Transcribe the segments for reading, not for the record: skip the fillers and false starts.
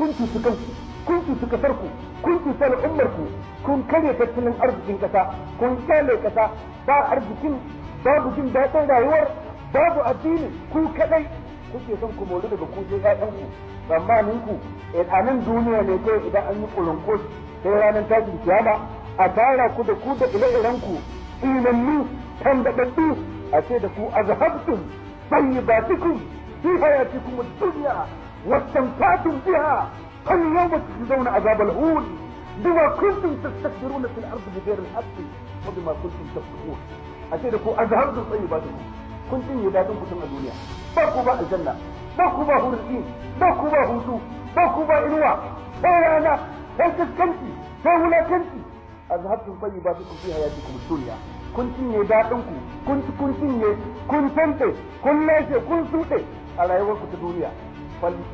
كنتوا سكنتوا، كنتوا سكتركوا، كنتوا سال عمركوا، كن كلي كتل الأرض جنكتا، كن كلي كتا، با أرض جن، بابو جن باتين دايور، بابو أديني، كو كلي، كنتوا يسمكوا مولد بكوزي آئنكو، فما ننكو، الآنم دونيا ليكي إذا أن يقولون كوز، سيرانا تاجي كياما، أتارا كودا كودا إلي إلانكو، إينا مني، تنبتتو، أسيدكو أذهبتم طيباتكم في حياتكم الدنيا، واستمتعتم بها، فاليوم تجزون عذاب الهون بما كنتم تستكبرون في الارض بغير الحق وبما كنتم تفسقون. أسيركم اظهرتم طيباتكم، كنتم يبادونكم في الدنيا، باكو با الجنه، باكو با هرئين، باكو با هدوء، باكو با انواع، اي انا، اي تسكنتي، اي ولاكنتي. اظهرتم طيباتكم في حياتكم الدنيا، كنتم يبادونكم، كنتم كل كنتم على يومكم في الدنيا.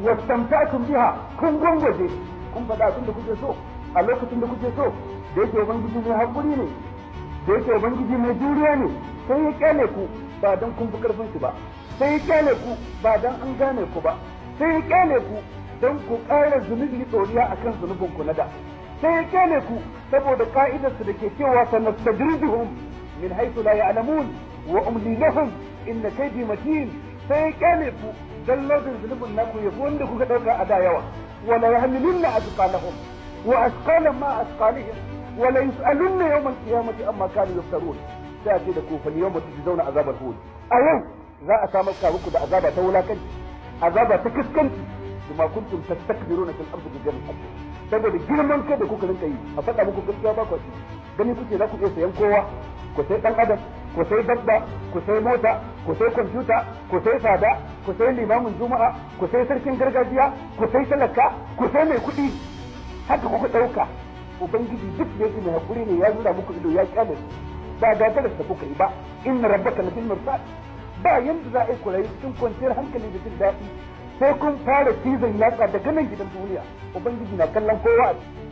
واستمتعتم بها، كن غنغوزي، كن فدا كن كوجي سو، a lokacin da kuke so, da yake ubangiji mai hakuri ne, da yake ubangiji mai juriya ne, sai ya kyale ku ba dan kun fi karfin shi ba, sai ya kyale ku ba dan an gane ku ba, sai ya kyale ku dan ku ƙara zunubi tsoriya akan zunubin ku na da, sai ya kyale ku saboda ka'idar su da ke cewa sanastajriduhum min haythu la ya'lamun wa umli lahum inna kaydi matin. sai ya kyale ku dan lafin zunubin naku ya fi wanda kuka ɗauka a da yawa. wala yahmilunna azqalahum wa asqala ma asqalihim wala yus'alunna yawm al-qiyamati amma kanu yaftarun. sai a ce da ku fa yawma tujzauna azabal hun. a yau za a samar ka muku da azaba ta wulakanci, azaba ta kaskanci, kuma kuntum tastakbiruna fil ardi bi ghayri al-haqq. saboda girman kai da kuka rinka yi, a faɗa muku gaskiya ba ku ci. gani kuke za ku iya sayan kowa, ku sai ɗan adam, ku sai dabba, ku sai mota, ku sai kwamfuta, ku sai fada, ku sai limamin juma'a, ku sai sarkin gargajiya, ku sai talaka, ku sai mai kuɗi. haka kuka ɗauka. ubangiji duk da yake mai hakuri ne ya zura muku ido ya kyale ba gagarar da kuka yi ba. inna rabbaka labil mirsad. ba yanda za a yi ku rayu cikin kwanciyar hankali da jin daɗi sai kun fara cizon yatsa daga nan gidan duniya. ubangiji na kallon kowa.